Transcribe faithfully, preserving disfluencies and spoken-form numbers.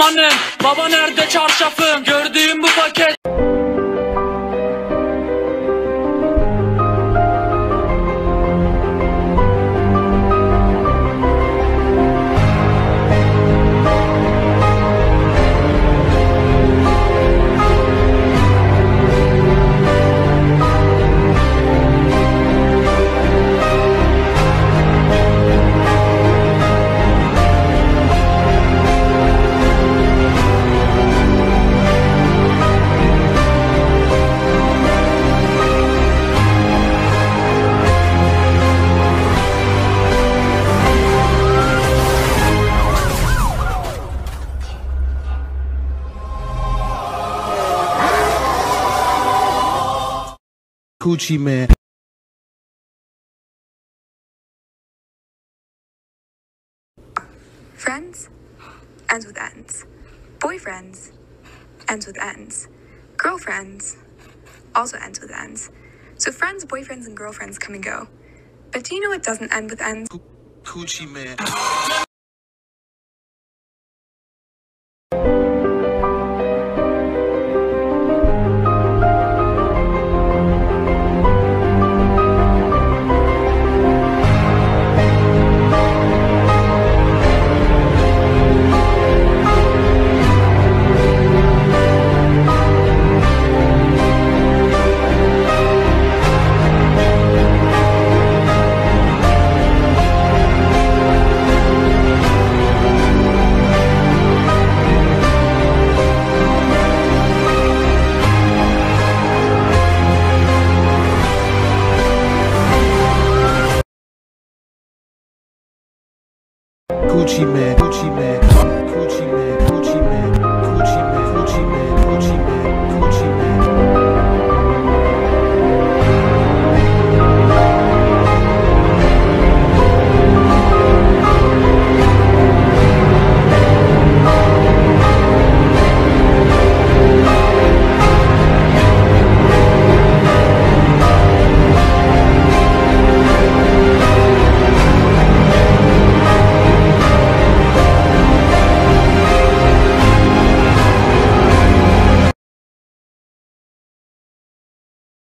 Annem annem, baba nerede çarşafın? Gördüğüm bu paket. Gucci man. Friends ends with ends. Boyfriends ends with ends. Girlfriends also ends with ends. So friends, boyfriends, and girlfriends come and go. But do you know it doesn't end with ends? Gucci man. Gucci man, Gucci man.